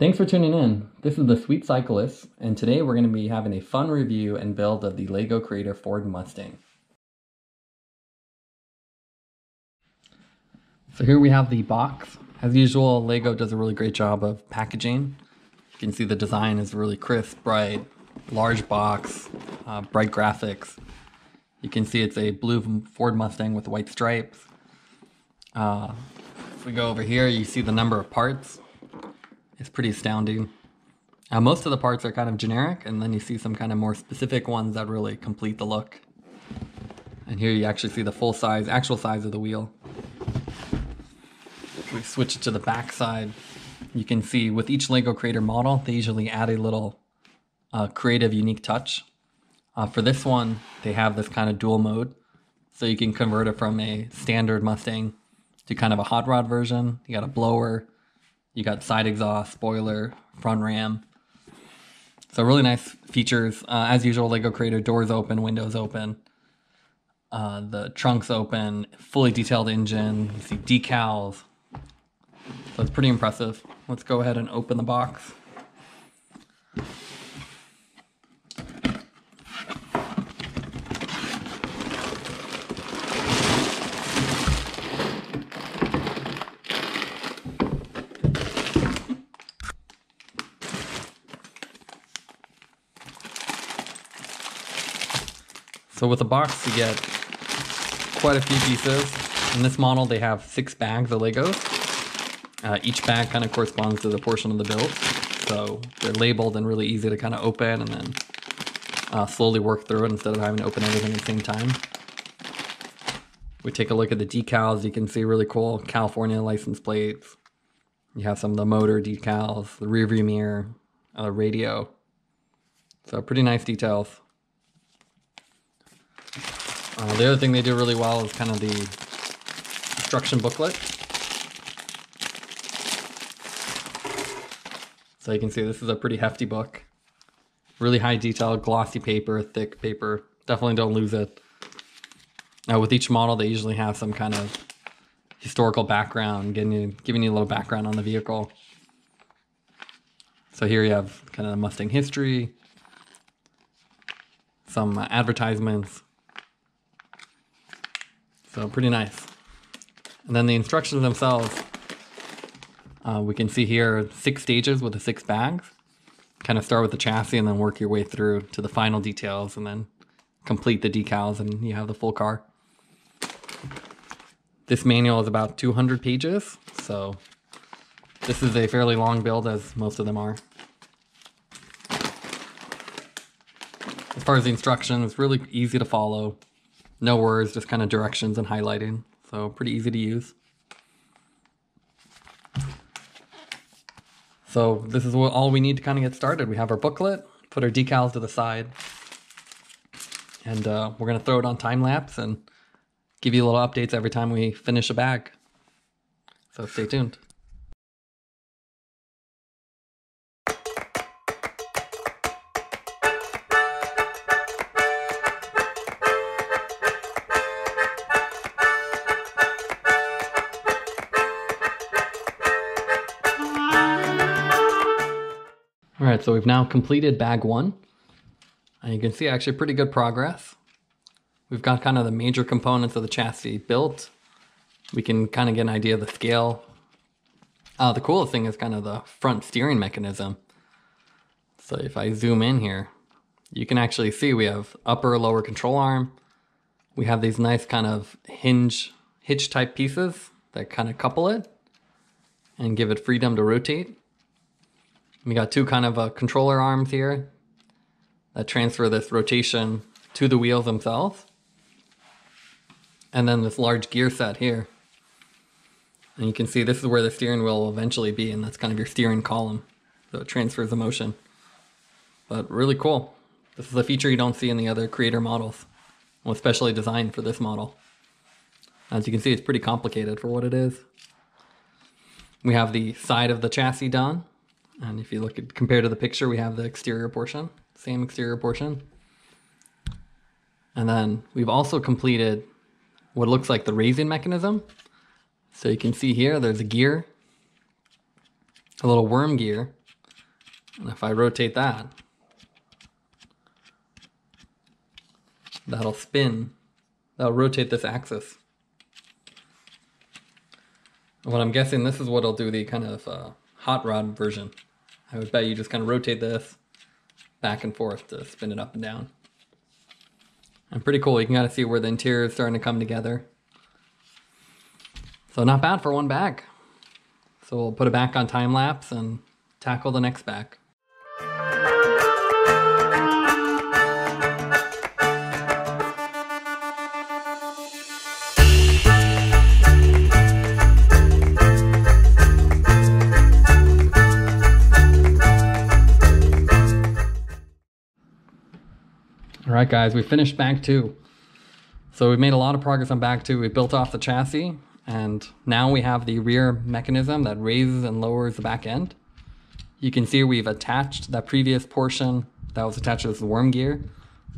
Thanks for tuning in. This is The Sweet Cyclists, and today we're going to be having a fun review and build of the LEGO Creator Ford Mustang. So here we have the box. As usual, LEGO does a really great job of packaging. You can see the design is really crisp, bright, large box, bright graphics. You can see it's a blue Ford Mustang with white stripes. If we go over here, you see the number of parts. It's pretty astounding. Most of the parts are kind of generic, and then you see some kind of more specific ones that really complete the look. And here you actually see the full size, actual size of the wheel. If we switch it to the back side, you can see with each LEGO Creator model, they usually add a little creative, unique touch. For this one, they have this kind of dual mode. So you can convert it from a standard Mustang to kind of a hot rod version. You got a blower. You got side exhaust, spoiler, front ram. So really nice features. As usual, LEGO Creator, doors open, windows open, the trunk's open, fully detailed engine, you see decals. So it's pretty impressive. Let's go ahead and open the box. So with a box, you get quite a few pieces. In this model, they have 6 bags of Legos. Each bag kind of corresponds to the portion of the build. So they're labeled and really easy to kind of open and then slowly work through it instead of having to open everything at the same time. We take a look at the decals. You can see really cool California license plates. You have some of the motor decals, the rear view mirror, radio. So pretty nice details. The other thing they do really well is kind of the instruction booklet. So you can see this is a pretty hefty book. Really high detail, glossy paper, thick paper. Definitely don't lose it. With each model, they usually have some kind of historical background, giving you a little background on the vehicle. So here you have kind of the Mustang history, some advertisements. So pretty nice. And then the instructions themselves, we can see here 6 stages with the 6 bags. Kind of start with the chassis and then work your way through to the final details and then complete the decals and you have the full car. This manual is about 200 pages. So this is a fairly long build, as most of them are. As far as the instructions, it's really easy to follow. No words, just kind of directions and highlighting. So pretty easy to use. So this is all we need to kind of get started. We have our booklet, put our decals to the side, and we're gonna throw it on time lapse and give you little updates every time we finish a bag. So stay tuned. All right, so we've now completed bag 1. And you can see actually pretty good progress. We've got kind of the major components of the chassis built. We can kind of get an idea of the scale. The coolest thing is kind of the front steering mechanism. So if I zoom in here, you can actually see we have upper lower control arm. We have these nice kind of hitch type pieces that kind of couple it and give it freedom to rotate. We got 2 kind of controller arms here that transfer this rotation to the wheels themselves. And then this large gear set here. And you can see this is where the steering wheel will eventually be, and that's kind of your steering column. So it transfers the motion. But really cool. This is a feature you don't see in the other Creator models. Well, especially designed for this model. As you can see, it's pretty complicated for what it is. We have the side of the chassis done. And if you look at, compared to the picture, we have the exterior portion, same exterior portion. And then we've also completed what looks like the raising mechanism. So you can see here, there's a gear, a little worm gear if I rotate that, that'll spin. That'll rotate this axis. And what I'm guessing, this is what I'll do the kind of hot rod version. I would bet you just kind of rotate this back and forth to spin it up and down. And pretty cool. You can kind of see where the interior is starting to come together. So not bad for one back. So we'll put it back on time lapse and tackle the next back. All right, guys, we finished back two. So we've made a lot of progress on back two. We built off the chassis, and now we have the rear mechanism that raises and lowers the back end. You can see we've attached that previous portion that was attached to this worm gear.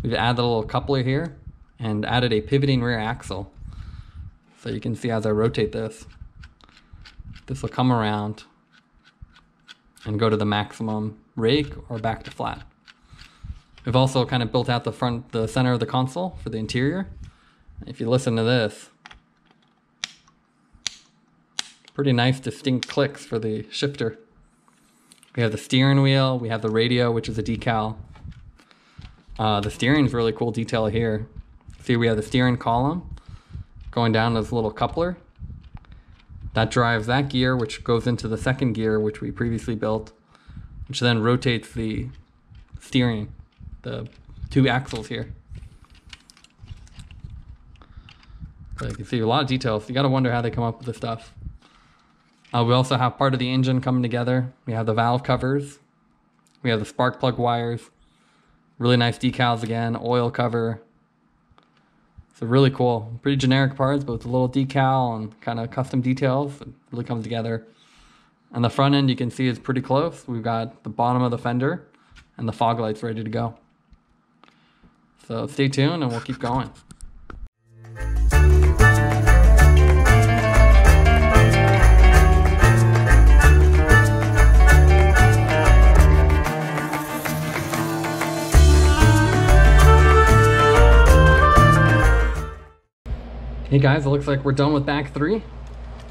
We've added a little coupler here and added a pivoting rear axle. So you can see as I rotate this, this will come around and go to the maximum rake or back to flat. We've also kind of built out the center of the console for the interior. If you listen to this, pretty nice distinct clicks for the shifter. We have the steering wheel, we have the radio, which is a decal. The steering's really cool detail here. See, we have the steering column going down this little coupler. That drives that gear, which goes into the second gear, which we previously built, which then rotates the steering. The two axles here. So you can see a lot of details. You gotta wonder how they come up with this stuff. We also have part of the engine coming together. We have the valve covers. We have the spark plug wires. Really nice decals again, oil cover. So really cool. Pretty generic parts, but with a little decal and kind of custom details, it really comes together. And the front end you can see is pretty close. We've got the bottom of the fender and the fog lights ready to go. So stay tuned and we'll keep going. Hey guys, it looks like we're done with back three.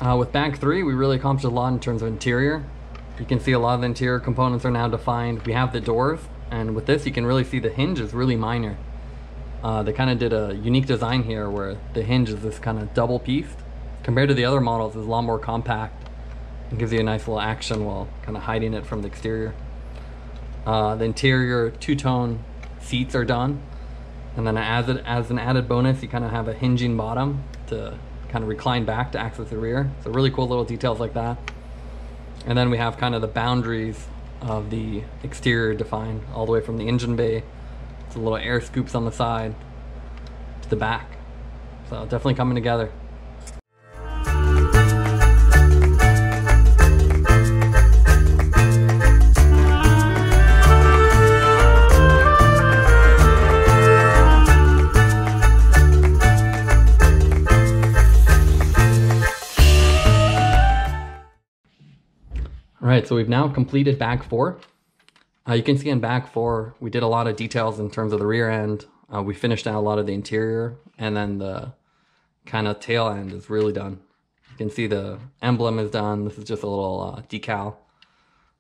With back three, we really accomplished a lot in terms of interior. You can see a lot of the interior components are now defined. We have the doors, and with this you can really see the hinge is really minor. They kind of did a unique design here where the hinge is this kind of double pieced. Compared to the other models, it's a lot more compact and gives you a nice little action while kind of hiding it from the exterior. The interior two-tone seats are done. And then as an added bonus, you kind of have a hinging bottom to kind of recline back to access the rear. So really cool little details like that. And then we have kind of the boundaries of the exterior defined all the way from the engine bay, the little air scoops on the side, to the back. So definitely coming together. All right, so we've now completed back four. You can see in back four, we did a lot of details in terms of the rear end. We finished out a lot of the interior, and then the kind of tail end is really done. You can see the emblem is done. This is just a little decal.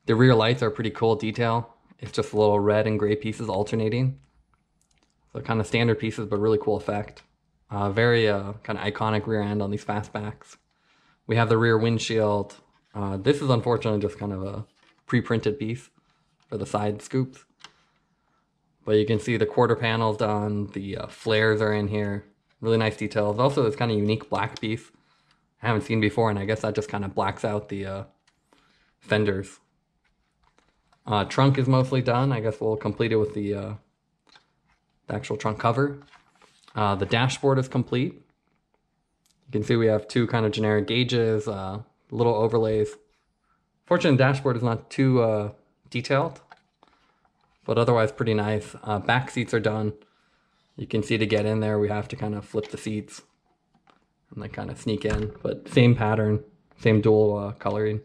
The rear lights are pretty cool detail. It's just little red and gray pieces alternating. So kind of standard pieces, but really cool effect. Very kind of iconic rear end on these fastbacks. We have the rear windshield. This is unfortunately just kind of a pre-printed piece for the side scoops, but you can see the quarter panel's done, the flares are in here, really nice details. Also this kind of unique black piece I haven't seen before, and I guess that just kind of blacks out the fenders. Trunk is mostly done. I guess we'll complete it with the actual trunk cover. The dashboard is complete. You can see we have two kind of generic gauges, little overlays. Fortunately the dashboard is not too detailed, but otherwise pretty nice. Back seats are done. You can see to get in there we have to kind of flip the seats and then kind of sneak in, but same pattern, same dual coloring.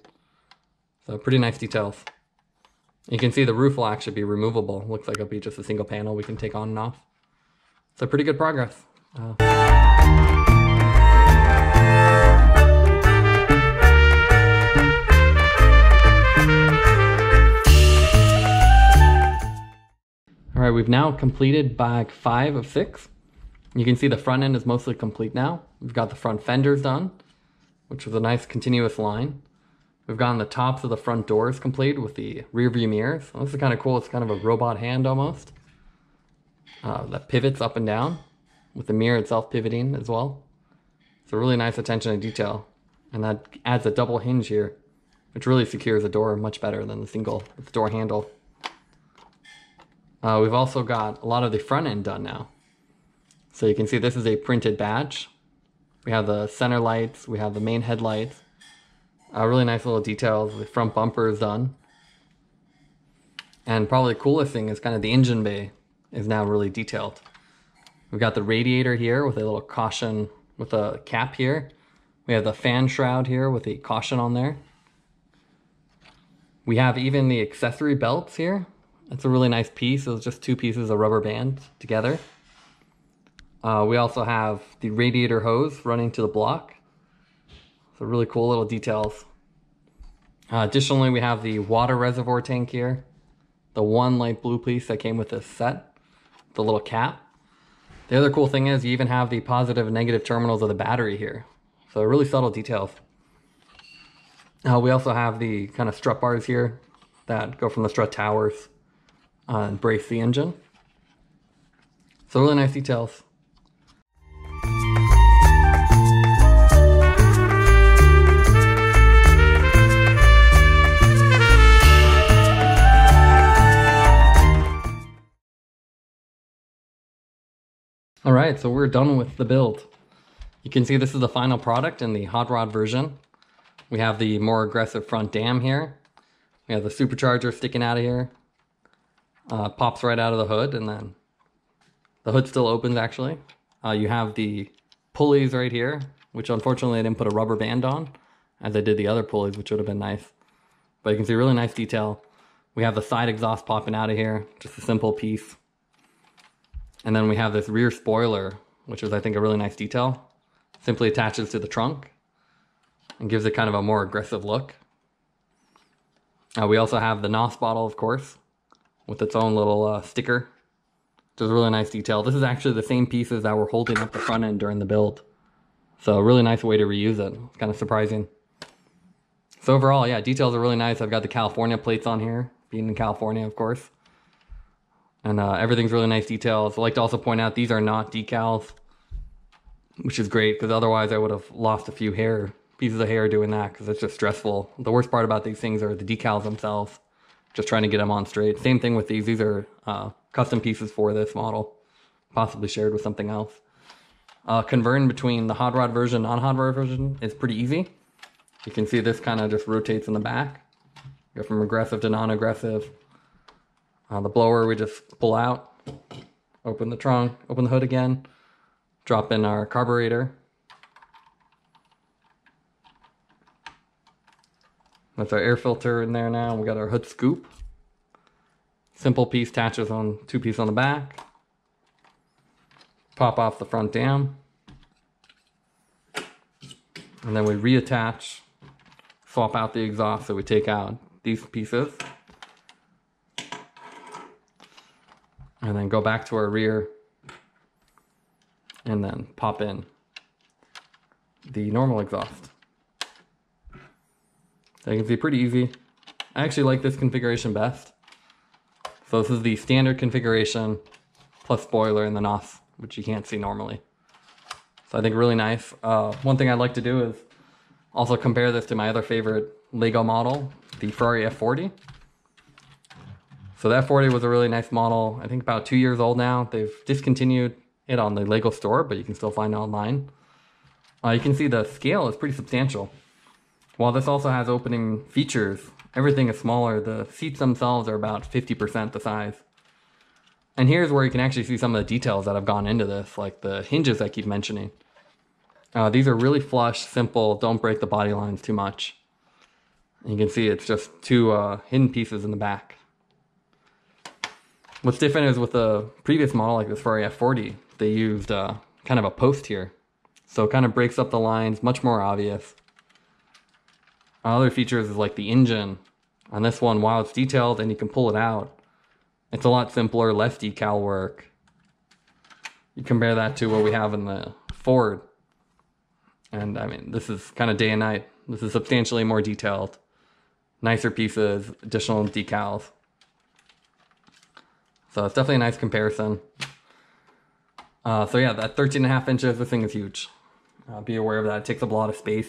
So pretty nice details. You can see the roof will actually be removable. Looks like it'll be just a single panel we can take on and off. So pretty good progress. All right, we've now completed bag 5 of 6. You can see the front end is mostly complete now. We've got the front fenders done, which was a nice continuous line. We've gotten the tops of the front doors complete with the rear view mirrors. So this is kind of cool. It's kind of a robot hand almost that pivots up and down with the mirror itself pivoting as well. It's a really nice attention to detail. And that adds a double hinge here, which really secures the door much better than the single with the door handle. We've also got a lot of the front end done now. So you can see this is a printed badge. We have the center lights, we have the main headlights. Really nice little details. The front bumper is done. And probably the coolest thing is kind of the engine bay is now really detailed. We've got the radiator here with a little caution with a cap here. We have the fan shroud here with a caution on there. We have even the accessory belts here. It's a really nice piece. It was just 2 pieces of rubber band together. We also have the radiator hose running to the block. So really cool little details. Additionally, we have the water reservoir tank here. The one light blue piece that came with this set. The little cap. The other cool thing is you even have the positive and negative terminals of the battery here. So really subtle details. We also have the kind of strut bars here that go from the strut towers. And brace the engine. So really nice details. All right, so we're done with the build. You can see this is the final product in the hot rod version. We have the more aggressive front dam here. We have the supercharger sticking out of here. Pops right out of the hood, and then the hood still opens actually. You have the pulleys right here, which unfortunately I didn't put a rubber band on as I did the other pulleys, which would have been nice. But you can see really nice detail. We have the side exhaust popping out of here, just a simple piece. And then we have this rear spoiler, which is I think a really nice detail. Simply attaches to the trunk and gives it kind of a more aggressive look. We also have the NOS bottle, of course, with its own little sticker. Just really nice detail. This is actually the same pieces that were holding up the front end during the build. So a really nice way to reuse it. It's kind of surprising. So overall, yeah, details are really nice. I've got the California plates on here, being in California, of course. And everything's really nice details. I'd like to also point out these are not decals, which is great because otherwise I would have lost a few pieces of hair doing that because it's just stressful. The worst part about these things are the decals themselves. Just trying to get them on straight. Same thing with these. These are custom pieces for this model, possibly shared with something else. Converting between the hot rod version and non-hot rod version is pretty easy. You can see this kind of just rotates in the back. Go from aggressive to non-aggressive. The blower we just pull out, open the trunk, open the hood again, drop in our carburetor. That's our air filter in there now. We got our hood scoop. Simple piece attaches on 2 pieces on the back. Pop off the front dam. And then we reattach, swap out the exhaust, so we take out these pieces. And then go back to our rear and then pop in the normal exhaust. So you can see pretty easy. I actually like this configuration best. So this is the standard configuration plus spoiler in the NOS, which you can't see normally. So I think really nice. One thing I'd like to do is also compare this to my other favorite LEGO model, the Ferrari F40. So the F40 was a really nice model. I think about 2 years old now. They've discontinued it on the LEGO store, but you can still find it online. You can see the scale is pretty substantial. While this also has opening features, everything is smaller. The seats themselves are about 50% the size. And here's where you can actually see some of the details that have gone into this, like the hinges I keep mentioning. These are really flush, simple, don't break the body lines too much. And you can see it's just 2 hidden pieces in the back, What's different is with the previous model, like this Ferrari F40, they used kind of a post here. So it kind of breaks up the lines, much more obvious. Other features is like the engine. On this one, while it's detailed and you can pull it out, it's a lot simpler, less decal work. You compare that to what we have in the Ford. And I mean, this is kind of day and night. This is substantially more detailed, nicer pieces, additional decals. So it's definitely a nice comparison. So yeah, that 13.5 inches, this thing is huge. Be aware of that, it takes up a lot of space.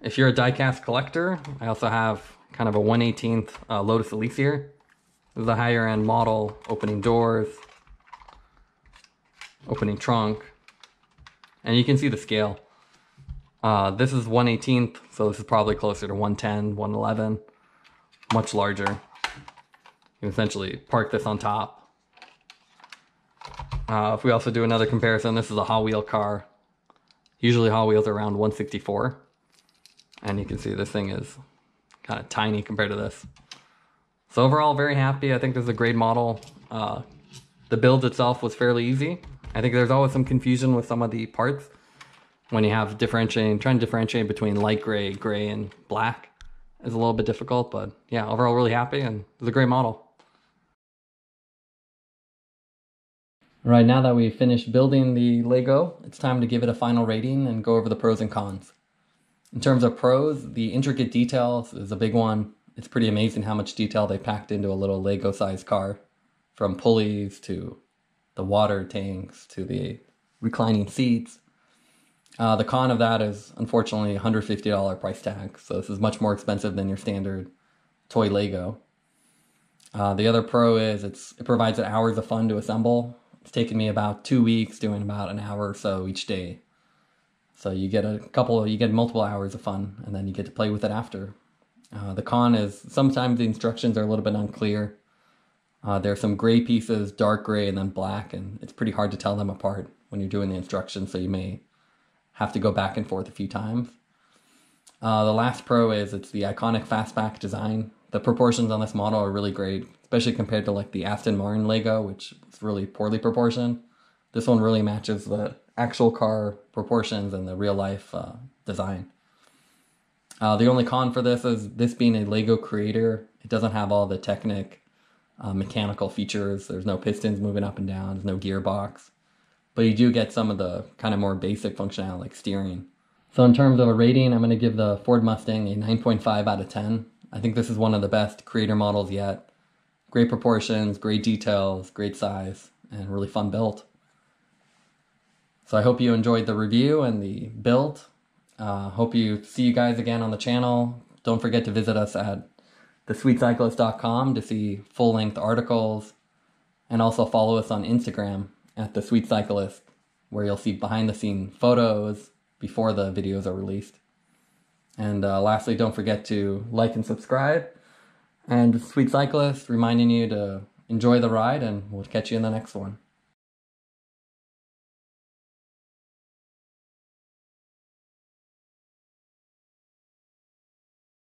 If you're a die-cast collector, I also have kind of a 1/18 Lotus Elise here. This is a higher end model, opening doors, opening trunk, and you can see the scale. This is 1/18, so this is probably closer to 110, 111, much larger. You can essentially park this on top. If we also do another comparison, this is a Hot Wheel car. Usually Hot Wheels are around 164. And you can see this thing is kind of tiny compared to this. So overall, very happy. I think this is a great model. The build itself was fairly easy. I think there's always some confusion with some of the parts when you have trying to differentiate between light gray, gray, and black. It's a little bit difficult, but yeah, overall really happy, and it's a great model. All right, now that we've finished building the LEGO, it's time to give it a final rating and go over the pros and cons. In terms of pros, the intricate details is a big one. It's pretty amazing how much detail they packed into a little LEGO-sized car, from pulleys to the water tanks to the reclining seats. The con of that is, unfortunately, $150 price tag, so this is much more expensive than your standard toy LEGO. The other pro is it provides hours of fun to assemble. It's taken me about 2 weeks, doing about an hour or so each day. So you get multiple hours of fun, and then you get to play with it after. The con is sometimes the instructions are a little bit unclear. There are some gray pieces, dark gray and then black, and it's pretty hard to tell them apart when you're doing the instructions, so you may have to go back and forth a few times. The last pro is it's the iconic fastback design. The proportions on this model are really great, especially compared to like the Aston Martin LEGO, which is really poorly proportioned. This one really matches the actual car proportions and the real life design. The only con for this is this being a LEGO Creator, it doesn't have all the Technic mechanical features. There's no pistons moving up and down, there's no gearbox, but you do get some of the kind of more basic functionality like steering. So in terms of a rating, I'm going to give the Ford Mustang a 9.5 out of 10. I think this is one of the best Creator models yet. Great proportions, great details, great size, and really fun build. So I hope you enjoyed the review and the build. Hope you see you guys again on the channel. Don't forget to visit us at thesweetcyclist.com to see full-length articles, and also follow us on Instagram at thesweetcyclist, where you'll see behind-the-scenes photos before the videos are released. And lastly, don't forget to like and subscribe. And Sweet Cyclist reminding you to enjoy the ride, and we'll catch you in the next one.